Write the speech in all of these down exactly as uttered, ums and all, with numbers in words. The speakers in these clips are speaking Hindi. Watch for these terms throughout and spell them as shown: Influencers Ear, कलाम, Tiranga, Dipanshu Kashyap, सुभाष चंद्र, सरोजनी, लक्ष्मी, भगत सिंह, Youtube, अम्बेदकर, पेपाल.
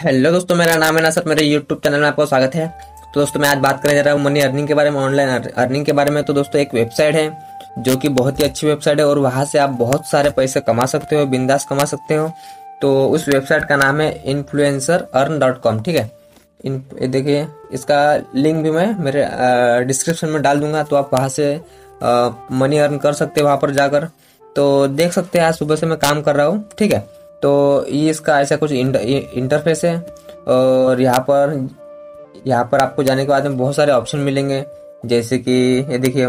हेलो दोस्तों, मेरा नाम है ना सर, मेरे यूट्यूब चैनल में आपका स्वागत है। तो दोस्तों मैं आज बात करने जा रहा हूँ मनी अर्निंग के बारे में, ऑनलाइन अर्निंग के बारे में। तो दोस्तों एक वेबसाइट है जो कि बहुत ही अच्छी वेबसाइट है और वहाँ से आप बहुत सारे पैसे कमा सकते हो, बिंदास कमा सकते हो। तो उस वेबसाइट का नाम है इन्फ्लुएंसर अर्न डॉट कॉम, ठीक है। इन देखिए, इसका लिंक भी मैं मेरे डिस्क्रिप्शन में डाल दूंगा, तो आप वहाँ से मनी अर्न कर सकते हो वहाँ पर जाकर। तो देख सकते हैं, आज सुबह से मैं काम कर रहा हूँ, ठीक है। तो ये इसका ऐसा कुछ इंटरफेस है और यहाँ पर यहाँ पर आपको जाने के बाद में बहुत सारे ऑप्शन मिलेंगे, जैसे कि ये देखिए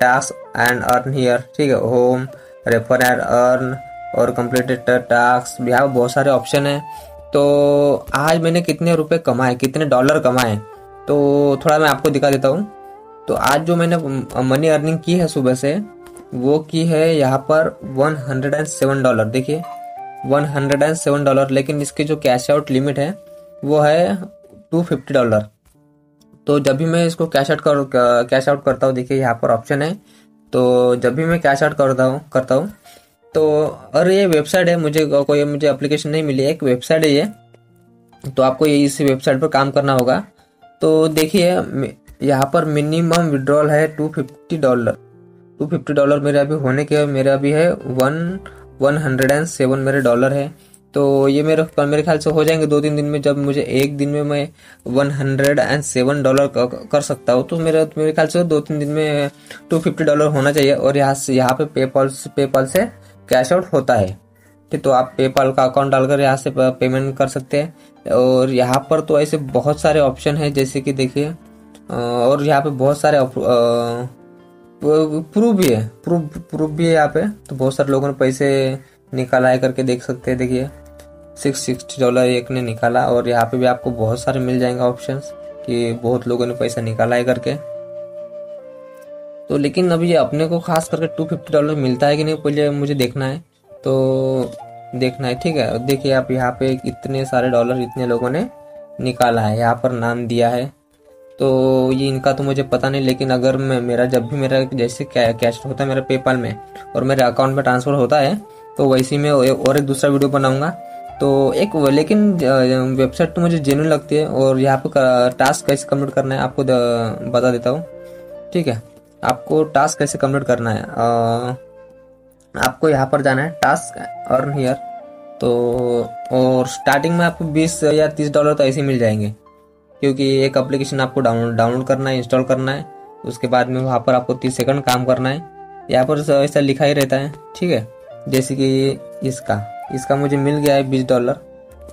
टास्क एंड अर्न हियर, ठीक है, होम, रेफर एंड अर्न और कंप्लीटेड टास्क, यहाँ पर बहुत सारे ऑप्शन है। तो आज मैंने कितने रुपए कमाए, कितने डॉलर कमाए, तो थोड़ा मैं आपको दिखा देता हूँ। तो आज जो मैंने मनी अर्निंग की है सुबह से, वो की है यहाँ पर one hundred and seven dollar, देखिए one hundred and seven dollar. लेकिन इसकी जो कैश आउट लिमिट है वो है टू फिफ्टी डॉलर। तो जब भी मैं इसको कैश आउट कर कैश आउट करता हूँ, देखिए यहाँ पर ऑप्शन है, तो जब भी मैं कैश आउट करता हूँ करता हूँ तो और ये वेबसाइट है, मुझे कोई मुझे एप्लीकेशन नहीं मिली, एक वेबसाइट है ये। तो आपको ये इस वेबसाइट पर काम करना होगा। तो देखिए यहाँ पर मिनिमम विड्रॉल है two fifty dollar. Two fifty dollar मेरे अभी होने के मेरा अभी है one one hundred and seven मेरे डॉलर है। तो ये मेरे मेरे ख्याल से हो जाएंगे दो तीन दिन में। जब मुझे एक दिन में मैं one hundred and seven dollar कर सकता हूँ, तो मेरे मेरे ख्याल से दो तीन दिन में टू फिफ्टी डॉलर होना चाहिए। और यहाँ से यहाँ पे पेपाल पेपाल से कैश आउट होता है, ठीक। तो आप पेपाल का अकाउंट डालकर यहाँ से पेमेंट कर सकते हैं। और यहाँ पर तो ऐसे बहुत सारे ऑप्शन है, जैसे कि देखिए, और यहाँ पे बहुत सारे प्रूफ भी है, प्रूफ प्रूफ भी है यहाँ पे। तो बहुत सारे लोगों ने पैसे निकाला है करके देख सकते हैं, देखिए सिक्स सिक्सटी डॉलर एक ने निकाला। और यहाँ पे भी आपको बहुत सारे मिल जाएंगे ऑप्शंस कि बहुत लोगों ने पैसा निकाला है करके। तो लेकिन अभी अपने को खास करके टू फिफ्टी डॉलर मिलता है कि नहीं, पहले मुझे देखना है, तो देखना है, ठीक है। देखिए आप यहाँ पे इतने सारे डॉलर इतने लोगों ने निकाला है, यहाँ पर नाम दिया है। तो ये इनका तो मुझे पता नहीं, लेकिन अगर मैं मेरा जब भी मेरा जैसे कैश होता है मेरा पेपाल में और मेरे अकाउंट में ट्रांसफ़र होता है, तो वैसे मैं और एक दूसरा वीडियो बनाऊंगा। तो एक लेकिन वेबसाइट तो मुझे जेन्युइन लगती है। और यहाँ पर टास्क कैसे कम्प्लीट करना है आपको बता देता हूँ, ठीक है। आपको टास्क कैसे कम्प्लीट करना है, आपको यहाँ पर जाना है टास्क अर्न हियर। तो और स्टार्टिंग में आपको बीस या तीस डॉलर तो ऐसे मिल जाएंगे, क्योंकि एक एप्लीकेशन आपको डाउन डाउनलोड करना है, इंस्टॉल करना है। उसके बाद में वहाँ पर आपको तीस सेकंड काम करना है, यहाँ पर ऐसा लिखा ही रहता है, ठीक है। जैसे कि इसका इसका मुझे मिल गया है बीस डॉलर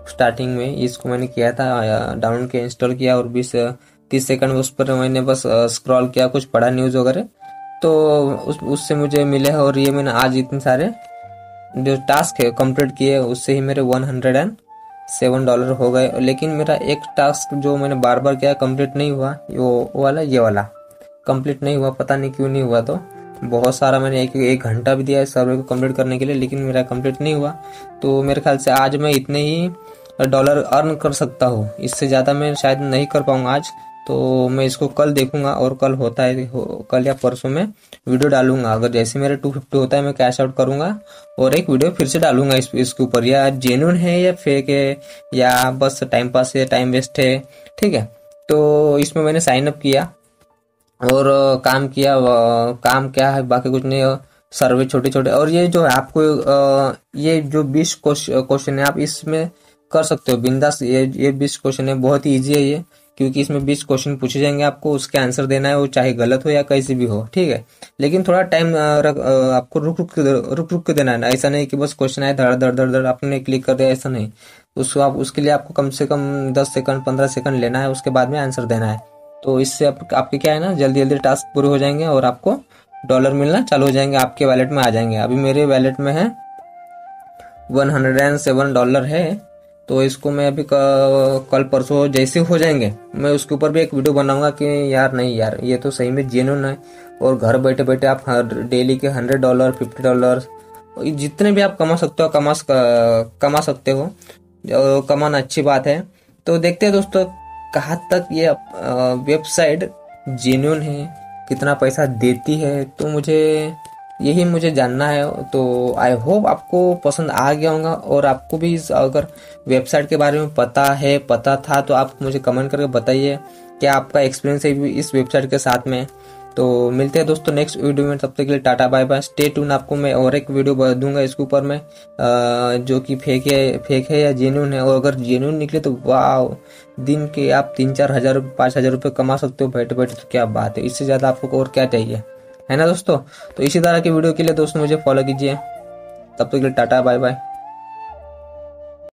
स्टार्टिंग में, इसको मैंने किया था, डाउनलोड किया, इंस्टॉल किया और बीस तीस सेकंड उस पर मैंने बस स्क्रॉल किया, कुछ पढ़ा न्यूज़ वगैरह, तो उस उससे मुझे मिले। और ये मैंने आज इतने सारे जो टास्क है कम्प्लीट किए, उससे ही मेरे one hundred and seven dollar हो गए। लेकिन मेरा एक टास्क जो मैंने बार बार किया कंप्लीट नहीं हुआ, वो वाला ये वाला कंप्लीट नहीं हुआ, पता नहीं क्यों नहीं हुआ। तो बहुत सारा मैंने एक एक घंटा भी दिया है सर्वे को कंप्लीट करने के लिए, लेकिन मेरा कंप्लीट नहीं हुआ। तो मेरे ख्याल से आज मैं इतने ही डॉलर अर्न कर सकता हूँ, इससे ज़्यादा मैं शायद नहीं कर पाऊँगा आज। तो मैं इसको कल देखूँगा और कल होता है हो, कल या परसों में वीडियो डालूंगा। अगर जैसे मेरा टू फिफ्टी होता है मैं कैश आउट करूँगा और एक वीडियो फिर से डालूंगा इस इसके ऊपर, या जेन्युइन है या फेक है या बस टाइम पास है, टाइम वेस्ट है, ठीक है। तो इसमें मैंने साइन अप किया और काम किया, काम क्या है बाकी कुछ नहीं, सर्वे छोटे छोटे। और ये जो आपको ये जो बीस क्वेश्चन है आप इसमें कर सकते हो बिंदास। ये ये बीस क्वेश्चन है, बहुत ही ईजी है ये, क्योंकि इसमें बीस क्वेश्चन पूछे जाएंगे, आपको उसके आंसर देना है, वो चाहे गलत हो या कैसे भी हो, ठीक है। लेकिन थोड़ा टाइम आपको रुक रुक रुक रुक के देना है ना, ऐसा नहीं कि बस क्वेश्चन आए धड़ धड़ धड़ धड़ आपने क्लिक कर दिया, ऐसा नहीं। उसको आप उसके लिए आपको कम से कम दस सेकंड पंद्रह सेकंड लेना है, उसके बाद में आंसर देना है। तो इससे आप, आपके क्या है ना, जल्दी जल्दी टास्क पूरे हो जाएंगे और आपको डॉलर मिलना चालू हो जाएंगे, आपके वैलेट में आ जाएंगे। अभी मेरे वैलेट में है one hundred and seven dollar है। तो इसको मैं अभी कल परसों जैसे हो जाएंगे मैं उसके ऊपर भी एक वीडियो बनाऊंगा कि यार नहीं यार ये तो सही में जेन्युइन है। और घर बैठे बैठे आप हर डेली के हंड्रेड डॉलर फिफ्टी डॉलर जितने भी आप कमा सकते हो कमा कमा सकते हो, और कमाना अच्छी बात है। तो देखते हैं दोस्तों कहाँ तक ये वेबसाइट जेन्युइन है, कितना पैसा देती है। तो मुझे यही मुझे जानना है। तो आई होप आपको पसंद आ गया होगा, और आपको भी इस अगर वेबसाइट के बारे में पता है पता था तो आप मुझे कमेंट करके बताइए क्या आपका एक्सपीरियंस है इस वेबसाइट के साथ में। तो मिलते हैं दोस्तों नेक्स्ट वीडियो में, तब तक के लिए Tata bye bye, stay tune. आपको मैं और एक वीडियो दूंगा इसके ऊपर में, जो कि फेक है फेक है या जेन्युइन है, और अगर जेन्युइन निकले तो वाह, दिन के आप तीन चार हज़ार पाँच हज़ार रुपये कमा सकते हो बैठे बैठे, तो क्या बात है, इससे ज़्यादा आपको और क्या चाहिए, है ना दोस्तों। तो इसी तरह के वीडियो के लिए दोस्तों मुझे फॉलो कीजिए, तब तक के लिए टाटा बाय बाय।